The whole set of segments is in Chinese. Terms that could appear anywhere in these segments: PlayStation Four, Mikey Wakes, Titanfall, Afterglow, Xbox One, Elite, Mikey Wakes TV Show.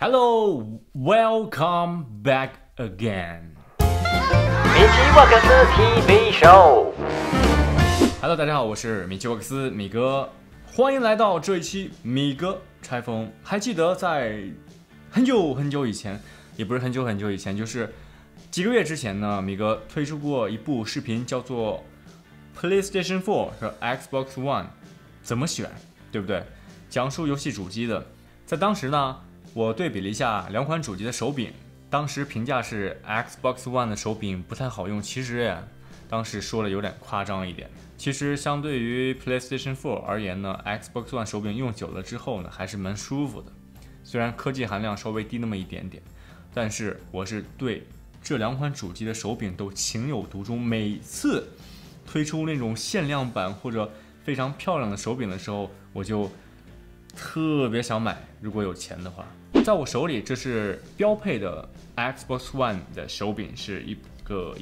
Hello, welcome back again. Mikey Wakes TV Show. Hello， 大家好，我是米奇沃克斯米哥，欢迎来到这一期米哥拆封。还记得在很久很久以前，也不是很久很久以前，就是几个月之前呢，米哥推出过一部视频，叫做 PlayStation Four 和 Xbox One 怎么选，对不对？讲述游戏主机的。在当时呢，我对比了一下两款主机的手柄，当时评价是 Xbox One 的手柄不太好用。其实呀，当时说了有点夸张一点。其实相对于 PlayStation 4 而言呢 ，Xbox One 手柄用久了之后呢，还是蛮舒服的。虽然科技含量稍微低那么一点点，但是我是对这两款主机的手柄都情有独钟。每次推出那种限量版或者非常漂亮的手柄的时候，我就特别想买，如果有钱的话。在我手里，这是标配的 Xbox One 的手柄，是一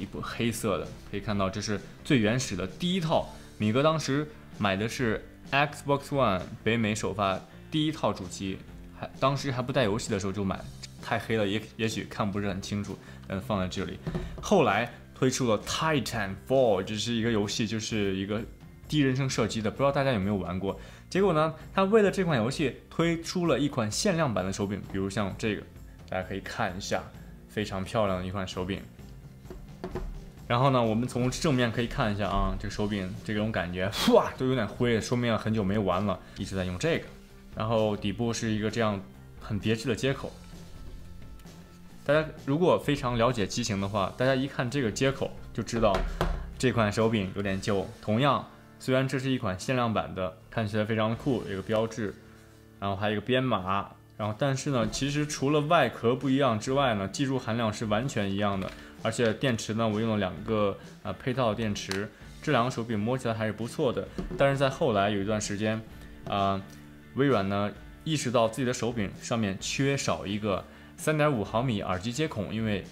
部黑色的，可以看到这是最原始的第一套。米哥当时买的是 Xbox One 北美首发第一套主机，当时还不带游戏的时候就买，太黑了，也许看不是很清楚，放在这里。后来推出了 Titanfall， 这是一个游戏，就是一个第一人称射击的，不知道大家有没有玩过？结果呢，他为了这款游戏推出了一款限量版的手柄，比如像这个，大家可以看一下，非常漂亮的一款手柄。然后呢，我们从正面可以看一下啊，这个手柄这种感觉，哇，都有点灰，说明很久没玩了，一直在用这个。然后底部是一个这样很别致的接口。大家如果非常了解机型的话，大家一看这个接口就知道这款手柄有点旧。同样，虽然这是一款限量版的，看起来非常酷，有一个标志，然后还有一个编码，然后但是呢，其实除了外壳不一样之外呢，技术含量是完全一样的。而且电池呢，我用了两个配套电池，这两个手柄摸起来还是不错的。但是在后来有一段时间，微软呢意识到自己的手柄上面缺少一个 3.5 毫米耳机接孔，因为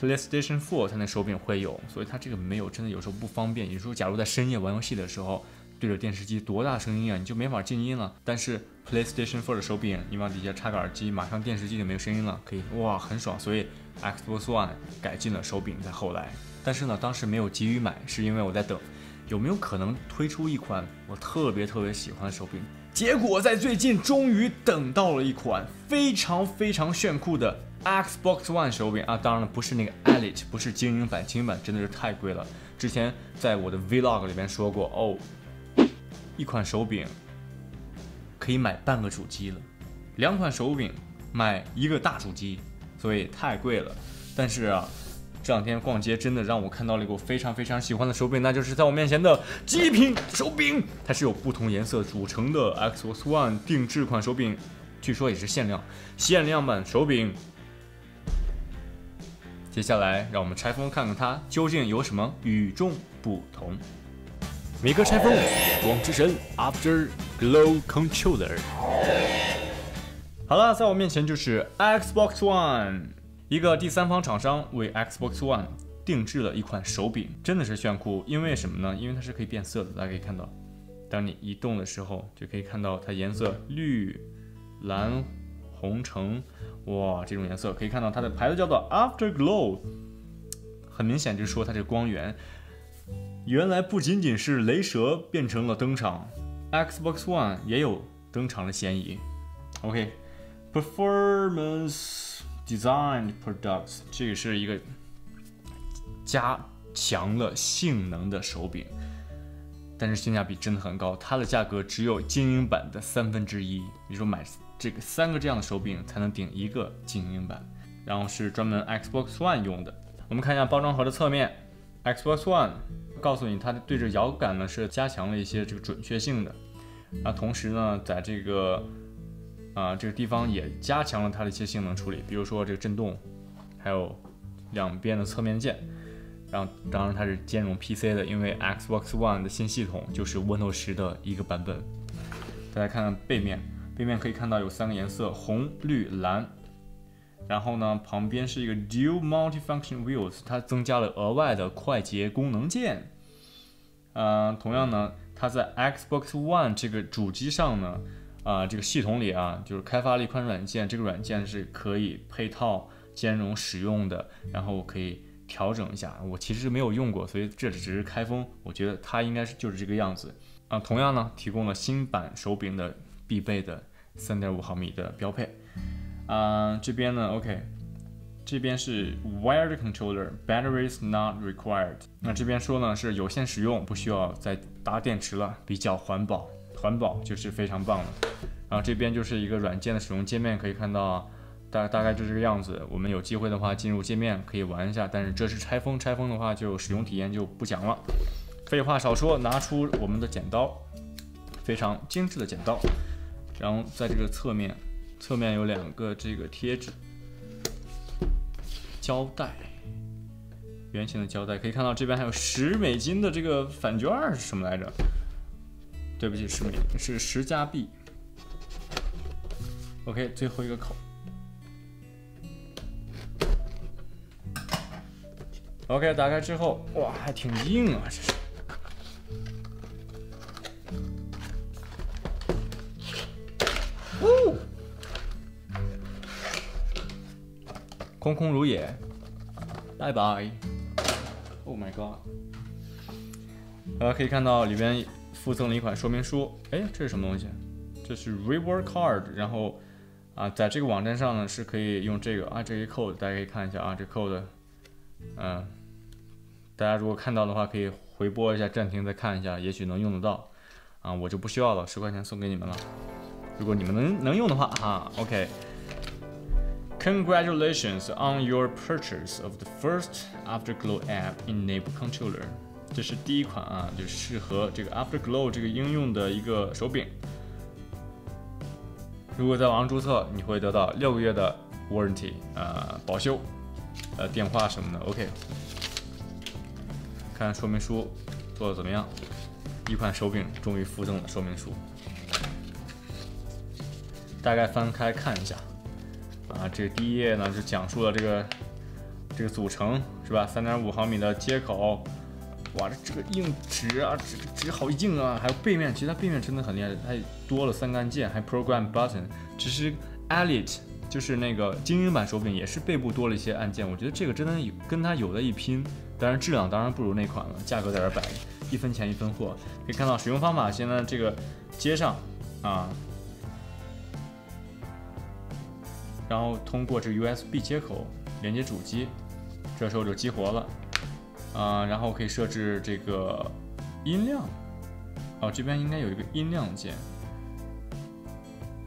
PlayStation 4它那手柄会有，所以它这个没有，真的有时候不方便。有时候假如在深夜玩游戏的时候，对着电视机多大声音啊，你就没法静音了。但是 PlayStation 4的手柄，你往底下插个耳机，马上电视机就没有声音了，可以，哇，很爽。所以 Xbox One 改进了手柄，在后来，但是呢，当时没有急于买，是因为我在等，有没有可能推出一款我特别喜欢的手柄？结果在最近终于等到了一款非常炫酷的 Xbox One 手柄啊！当然了，不是那个 Elite， 不是精英版，精英版真的是太贵了。之前在我的 Vlog 里面说过哦，一款手柄可以买半个主机了，两款手柄买一个大主机，所以太贵了。但是啊，这两天逛街真的让我看到了一个我非常喜欢的手柄，那就是在我面前的极品手柄，它是有不同颜色组成的 Xbox One 定制款手柄，据说也是限量版手柄。接下来让我们拆封看看它究竟有什么与众不同。米哥拆封，光之神 After Glow Controller。好了，在我面前就是 Xbox One。一个第三方厂商为 Xbox One 定制了一款手柄，真的是炫酷。因为什么呢？因为它是可以变色的，大家可以看到，当你移动的时候，就可以看到它颜色绿、蓝、红、橙，哇，这种颜色可以看到它的牌子叫做 Afterglow， 很明显就是说它这光源原来不仅仅是雷蛇变成了灯场 ，Xbox One 也有灯场的嫌疑。OK，Performance。Design Products， 这个是一个加强了性能的手柄，但是性价比真的很高，它的价格只有精英版的1/3。你说买这个三个这样的手柄才能顶一个精英版，然后是专门 Xbox One 用的。我们看一下包装盒的侧面 ，Xbox One 告诉你它对着摇杆呢是加强了一些这个准确性的，那同时呢在这个这个地方也加强了它的一些性能处理，比如说这个震动，还有两边的侧面键。然后当然它是兼容 PC 的，因为 Xbox One 的新系统就是 Windows 10的一个版本。大家看看背面，背面可以看到有三个颜色，红、绿、蓝。然后呢，旁边是一个 Dual Multifunction Wheels， 它增加了额外的快捷功能键。同样呢，它在 Xbox One 这个主机上呢。这个系统里啊，就是开发了一款软件，这个软件是可以配套兼容使用的，然后我可以调整一下。我其实没有用过，所以这只是开封，我觉得它应该就是这个样子啊。同样呢，提供了新版手柄的必备的3.5毫米的标配。这边呢 ，OK， 这边是 wired controller, batteries not required。那这边说呢是有线使用，不需要再搭电池了，比较环保。 环保就是非常棒的，然后这边就是一个软件的使用界面，可以看到大概就这个样子。我们有机会的话进入界面可以玩一下，但是这是拆封，拆封的话就使用体验就不讲了。废话少说，拿出我们的剪刀，非常精致的剪刀。然后在这个侧面有两个这个贴纸、胶带，圆形的胶带，可以看到这边还有$10的这个返券是什么来着？ 对不起，10美是10加币。OK， 最后一个口。OK， 打开之后，哇，还挺硬啊，这是。哦，空空如也，拜拜。Oh my god！ 可以看到里边。 附赠了一款说明书，哎，这是什么东西？这是 reward card， 然后在这个网站上呢是可以用这个这一 code， 大家可以看一下这 code， 大家如果看到的话可以回播一下，暂停再看一下，也许能用得到我就不需要了，10块钱送给你们了，如果你们能用的话OK。Congratulations on your purchase of the first Afterglow app enabled controller. 这是第一款就是适合这个 Afterglow 这个应用的一个手柄。如果在网上注册，你会得到6个月的 warranty， 保修，电话什么的。OK， 看说明书做的怎么样？一款手柄终于附赠了说明书，大概翻开看一下。这第一页呢就讲述了这个组成是吧？3.5毫米的接口。 哇，这个硬直纸好硬啊！还有背面，其实它背面真的很厉害，它多了3个按键，还 program button。只是 Elite 就是那个精英版手柄，也是背部多了一些按键。我觉得这个真的跟它有的一拼，当然质量当然不如那款了，价格在这摆，1分钱一分货。可以看到使用方法，现在这个接上然后通过这个 USB 接口连接主机，这时候就激活了。 然后可以设置这个音量，这边应该有一个音量键。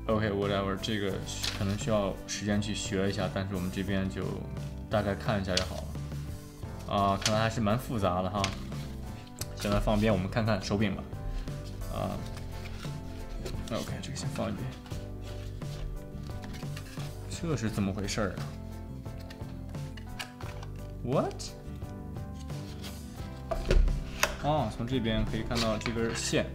OK，whatever， 这个可能需要时间去学一下，但是我们这边就大概看一下就好了。看来还是蛮复杂的哈。现在放边，我们看看手柄吧。OK， 这个先放一边。这是怎么回事啊 ？What？ 从这边可以看到这根线，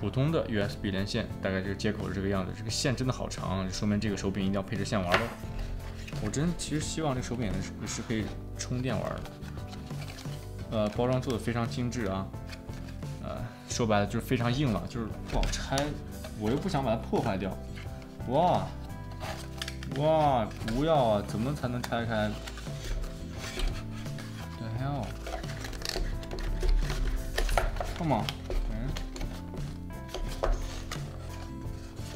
普通的 USB 连线，大概这个接口是这个样子。这个线真的好长，说明这个手柄一定要配置线玩了。我其实希望这个手柄是可以充电玩的。包装做的非常精致啊，说白了就是非常硬了，就是不好拆。我又不想把它破坏掉。哇，不要啊！怎么才能拆开？ Come on，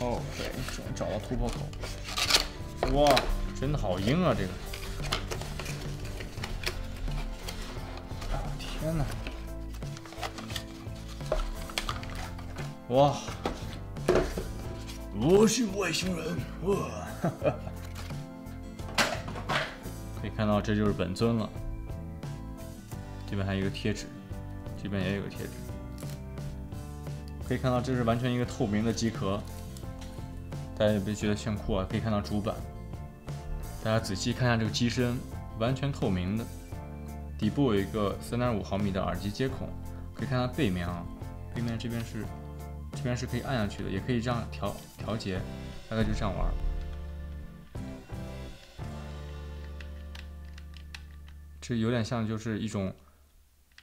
OK， 终于找到突破口。哇，真的好硬啊！这个，天哪！哇，我是外星人！哇，可以看到这就是本尊了。这边还有一个贴纸，这边也有个贴纸。 可以看到，这是完全一个透明的机壳，大家也别觉得炫酷啊！可以看到主板，大家仔细看一下这个机身，完全透明的，底部有一个3.5毫米的耳机接孔，可以看到背面啊，背面这边是可以按下去的，也可以这样调节，大概就这样玩。这有点像就是一种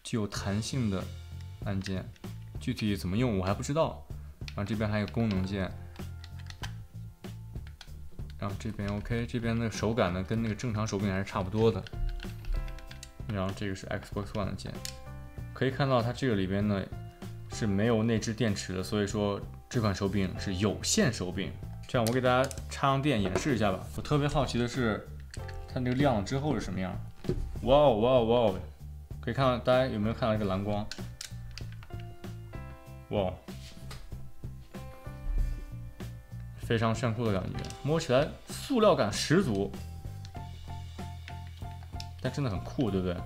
具有弹性的按键。 具体怎么用我还不知道，然后这边还有功能键，然后这边 OK， 这边的手感呢跟那个正常手柄还是差不多的。然后这个是 Xbox One 的键，可以看到它这个里边呢是没有内置电池的，所以说这款手柄是有线手柄。这样我给大家插上电演示一下吧。我特别好奇的是它那个亮了之后是什么样。哇哦哇哦哇哦！可以看到大家有没有看到一个蓝光？哇，非常炫酷的感觉，摸起来塑料感十足，但真的很酷，对不对？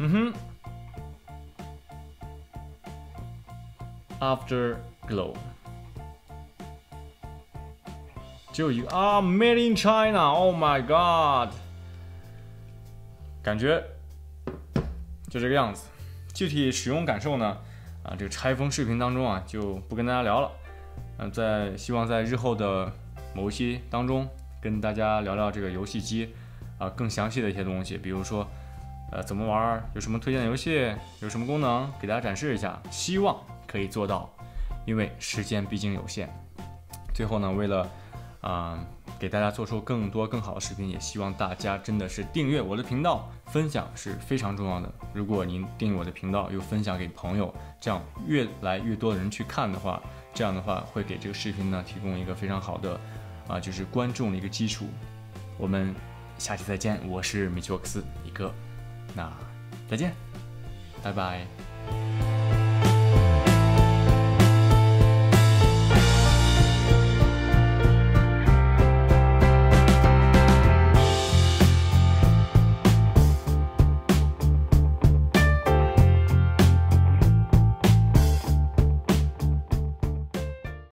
嗯哼 ，Afterglow， 只有一个啊 ，Made in China，Oh my God！ 感觉就这个样子，具体使用感受呢，啊，这个拆封视频当中啊就不跟大家聊了，在希望在日后的某一期当中跟大家聊聊这个游戏机啊更详细的一些东西，比如说怎么玩，有什么推荐的游戏，有什么功能给大家展示一下，希望可以做到，因为时间毕竟有限。最后呢，为了给大家做出更多更好的视频，也希望大家真的是订阅我的频道，分享是非常重要的。如果您订阅我的频道又分享给朋友，这样越来越多的人去看的话，这样的话会给这个视频呢提供一个非常好的就是观众的一个基础。我们下期再见，我是Mikey Wakes，一哥，那再见，拜拜。